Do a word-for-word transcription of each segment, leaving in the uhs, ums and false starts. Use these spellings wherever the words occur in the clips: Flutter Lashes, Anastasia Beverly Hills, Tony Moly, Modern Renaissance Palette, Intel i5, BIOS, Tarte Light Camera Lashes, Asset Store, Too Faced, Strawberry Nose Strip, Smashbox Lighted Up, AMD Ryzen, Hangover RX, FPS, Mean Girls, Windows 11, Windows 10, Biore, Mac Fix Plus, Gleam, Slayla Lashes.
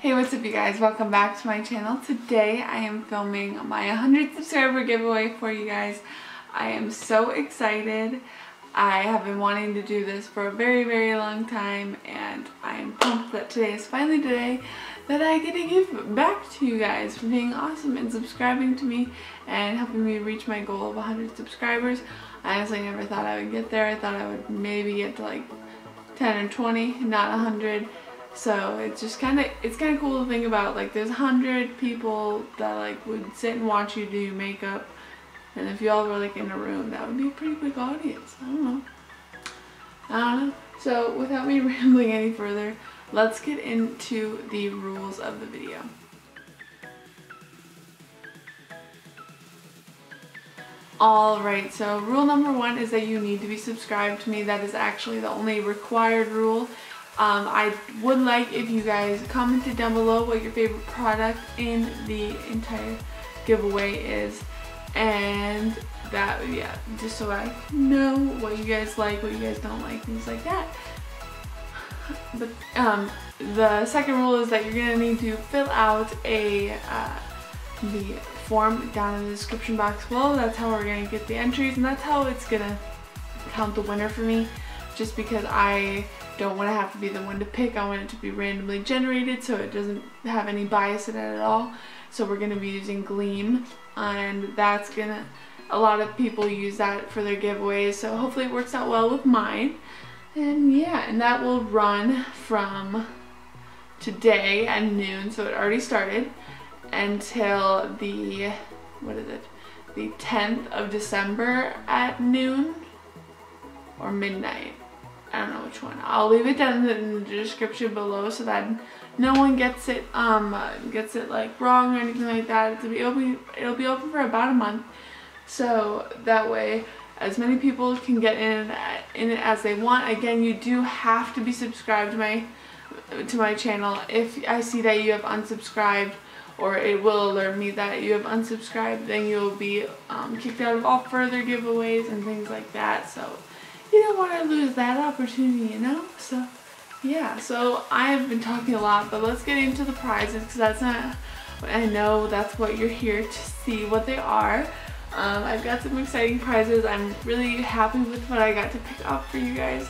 Hey, what's up you guys? Welcome back to my channel. Today I am filming my one hundredth subscriber giveaway for you guys. I am so excited. I have been wanting to do this for a very very long time and I am pumped that today is finally the day that I get to give back to you guys for being awesome and subscribing to me and helping me reach my goal of one hundred subscribers. I honestly never thought I would get there. I thought I would maybe get to like ten or twenty, not one hundred. So it's just kind of, it's kind of cool to think about, like there's one hundred people that like would sit and watch you do your makeup, and if you all were like in a room, that would be a pretty big audience. I don't know. I don't know. So without me rambling any further, let's get into the rules of the video. Alright, so rule number one is that you need to be subscribed to me. That is actually the only required rule. Um, I would like if you guys commented down below what your favorite product in the entire giveaway is, and that, yeah, just so I know what you guys like, what you guys don't like, things like that. But um, the second rule is that you're going to need to fill out a uh, the form down in the description box below. That's how we're going to get the entries, and that's how it's going to count the winner for me, just because I don't want to have to be the one to pick. I want it to be randomly generated so it doesn't have any bias in it at all. So we're going to be using Gleam, and that's going to, a lot of people use that for their giveaways, so hopefully it works out well with mine. And yeah, and that will run from today at noon, so it already started, until the, what is it, the tenth of December at noon or midnight. I don't know which one. I'll leave it down in the description below so that no one gets it um gets it like wrong or anything like that. It'll be open, it'll be open for about a month, so that way as many people can get in in it as they want. Again, you do have to be subscribed to my to my channel. If I see that you have unsubscribed, or it will alert me that you have unsubscribed, then you'll be um, kicked out of all further giveaways and things like that. So you don't want to lose that opportunity, you know? So, yeah. So, I've been talking a lot, but let's get into the prizes, because that's not... I know that's what you're here to see, what they are. Um, I've got some exciting prizes. I'm really happy with what I got to pick up for you guys.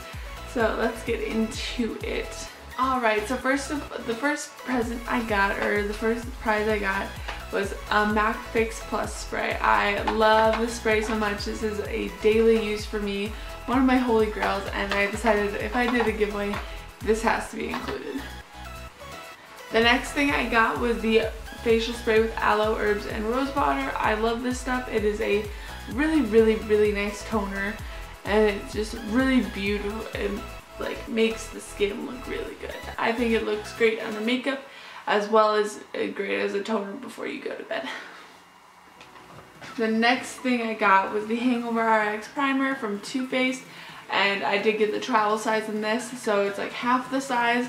So, let's get into it. Alright, so first of, the first present I got, or the first prize I got, was a Mac Fix Plus spray. I love this spray so much. This is a daily use for me, one of my holy grails, and I decided if I did a giveaway, this has to be included. The next thing I got was the facial spray with aloe, herbs, and rose water. I love this stuff. It is a really, really, really nice toner, and it's just really beautiful. It like makes the skin look really good. I think it looks great under makeup, as well as great as a toner before you go to bed. The next thing I got was the Hangover R X primer from Too Faced, and I did get the travel size in this, so it's like half the size,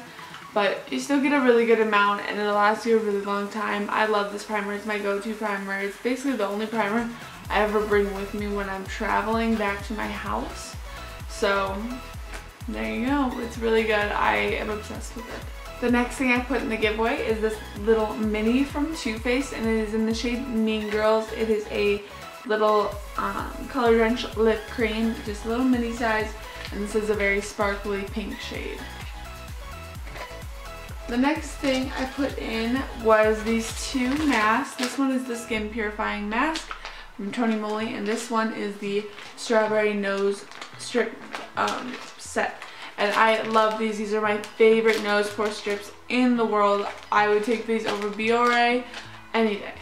but you still get a really good amount and it'll last you a really long time. I love this primer. It's my go-to primer. It's basically the only primer I ever bring with me when I'm traveling back to my house. So there you go. It's really good. I am obsessed with it. The next thing I put in the giveaway is this little mini from Too Faced, and it is in the shade Mean Girls. It is a little um, color drenched lip cream, just a little mini size, and this is a very sparkly pink shade. The next thing I put in was these two masks. This one is the Skin Purifying Mask from Tony Moly, and this one is the Strawberry Nose Strip um, set. And I love these. These are my favorite nose pore strips in the world. I would take these over Biore any day.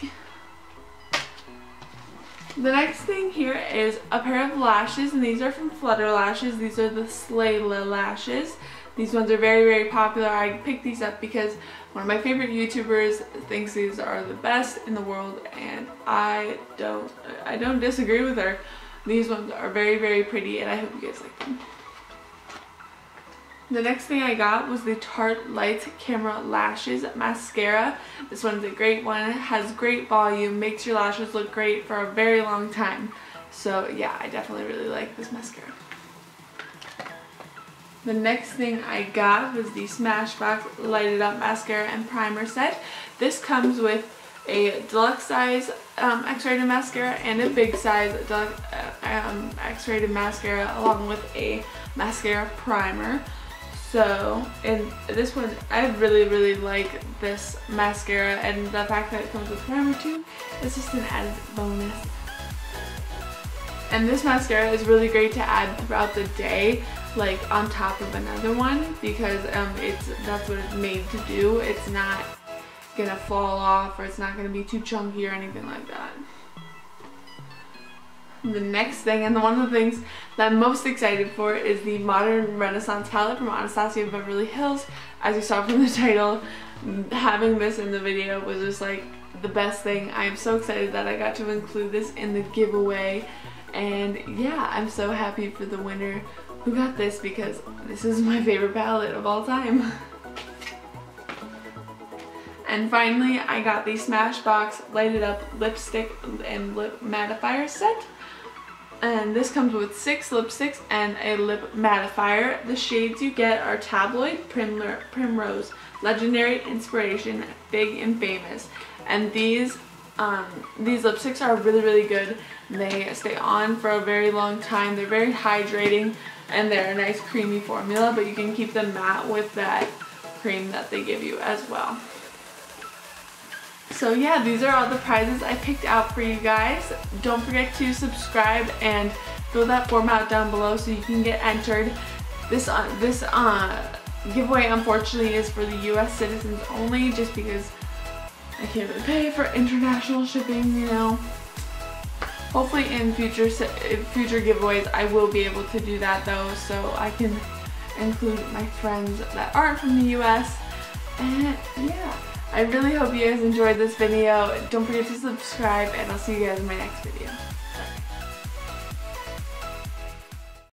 The next thing here is a pair of lashes, and these are from Flutter Lashes. These are the Slayla Lashes. These ones are very, very popular. I picked these up because one of my favorite YouTubers thinks these are the best in the world, and I don't, I don't disagree with her. These ones are very, very pretty, and I hope you guys like them. The next thing I got was the Tarte Light Camera Lashes Mascara. This one's a great one. It has great volume, makes your lashes look great for a very long time. So yeah, I definitely really like this mascara. The next thing I got was the Smashbox Lighted Up Mascara and Primer Set. This comes with a deluxe size um, X-rated mascara and a big size deluxe, um, X-rated mascara, along with a mascara primer. So, and this one, I really, really like this mascara, and the fact that it comes with primer too is just an added bonus. And this mascara is really great to add throughout the day, like on top of another one, because um, it's that's what it's made to do. It's not gonna fall off, or it's not gonna be too chunky or anything like that. The next thing, and one of the things that I'm most excited for, is the Modern Renaissance Palette from Anastasia Beverly Hills. As you saw from the title, having this in the video was just like the best thing. I am so excited that I got to include this in the giveaway, and yeah, I'm so happy for the winner who got this, because this is my favorite palette of all time. And finally, I got the Smashbox Lighted Up Lipstick and Lip Mattifier Set. And this comes with six lipsticks and a lip mattifier. The shades you get are Tabloid, Primler, Primrose, Legendary, Inspiration, Big and Famous. And these um, these lipsticks are really, really good. They stay on for a very long time. They're very hydrating, and they're a nice creamy formula, but you can keep them matte with that cream that they give you as well. So yeah, these are all the prizes I picked out for you guys. Don't forget to subscribe and fill that form out down below so you can get entered. This uh, this uh, giveaway, unfortunately, is for the U S citizens only, just because I can't really pay for international shipping, you know. Hopefully in future future giveaways I will be able to do that though, so I can include my friends that aren't from the U S. And yeah, I really hope you guys enjoyed this video. Don't forget to subscribe, and I'll see you guys in my next video. Bye.